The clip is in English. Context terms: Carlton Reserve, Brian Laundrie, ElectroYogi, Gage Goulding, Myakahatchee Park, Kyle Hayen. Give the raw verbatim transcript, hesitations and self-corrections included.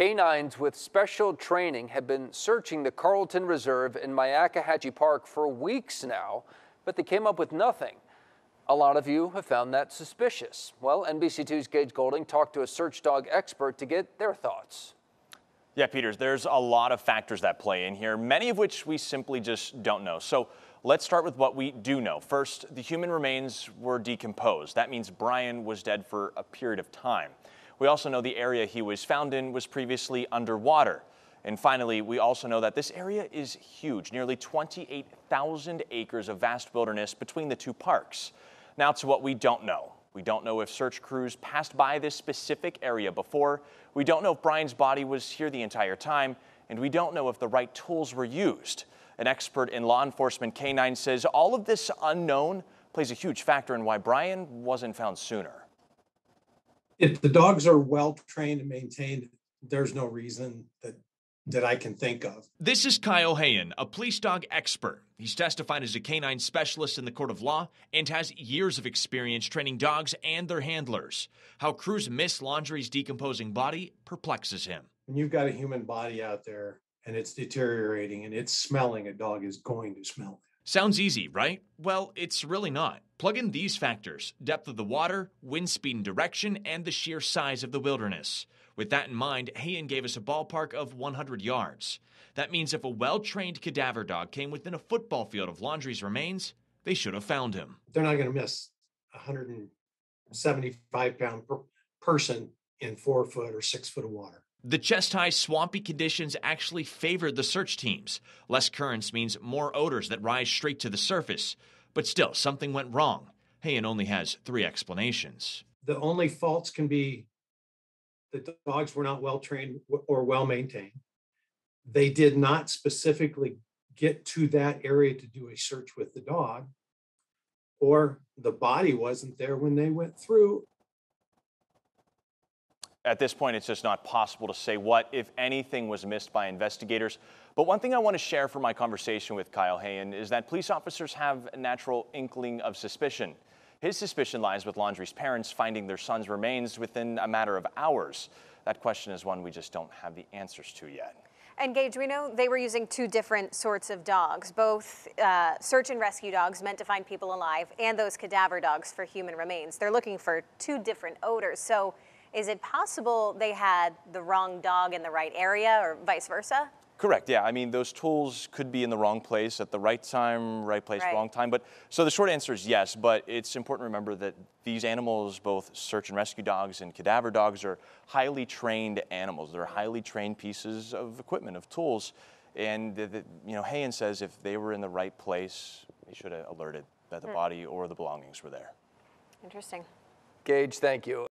Canines with special training have been searching the Carlton Reserve in Myakahatchee Park for weeks now, but they came up with nothing. A lot of you have found that suspicious. Well, N B C two's Gage Goulding talked to a search dog expert to get their thoughts. Yeah, Peters, there's a lot of factors that play in here, many of which we simply just don't know. So let's start with what we do know. First, the human remains were decomposed. That means Brian was dead for a period of time. We also know the area he was found in was previously underwater. And finally, we also know that this area is huge, nearly twenty-eight thousand acres of vast wilderness between the two parks. Now to what we don't know. We don't know if search crews passed by this specific area before. We don't know if Brian's body was here the entire time. And we don't know if the right tools were used. An expert in law enforcement canine says all of this unknown plays a huge factor in why Brian wasn't found sooner. If the dogs are well trained and maintained, there's no reason that, that I can think of. This is Kyle Hayen, a police dog expert. He's testified as a canine specialist in the court of law and has years of experience training dogs and their handlers. How crews miss Laundrie's decomposing body perplexes him. When you've got a human body out there and it's deteriorating and it's smelling, a dog is going to smell it. Sounds easy, right? Well, it's really not. Plug in these factors: depth of the water, wind speed and direction, and the sheer size of the wilderness. With that in mind, Hayen gave us a ballpark of one hundred yards. That means if a well-trained cadaver dog came within a football field of Laundrie's remains, they should have found him. They're not going to miss a one hundred seventy-five pound per person in four foot or six foot of water. The chest-high, swampy conditions actually favored the search teams. Less currents means more odors that rise straight to the surface. But still, something went wrong. Hayen only has three explanations. The only faults can be that the dogs were not well-trained or well-maintained. They did not specifically get to that area to do a search with the dog, or the body wasn't there when they went through. At this point, it's just not possible to say what, if anything, was missed by investigators. But one thing I want to share from my conversation with Kyle Hayen is that police officers have a natural inkling of suspicion. His suspicion lies with Laundrie's parents finding their son's remains within a matter of hours. That question is one we just don't have the answers to yet. And Gage, we know they were using two different sorts of dogs, both uh, search and rescue dogs meant to find people alive and those cadaver dogs for human remains. They're looking for two different odors. So is it possible they had the wrong dog in the right area or vice versa? Correct, yeah. I mean, those tools could be in the wrong place at the right time, right place, right. wrong time. But so the short answer is yes, but it's important to remember that these animals, both search and rescue dogs and cadaver dogs, are highly trained animals. They're highly trained pieces of equipment, of tools. And, the, the, you know, Hayen says if they were in the right place, they should have alerted that the hmm. body or the belongings were there. Interesting. Gage, thank you.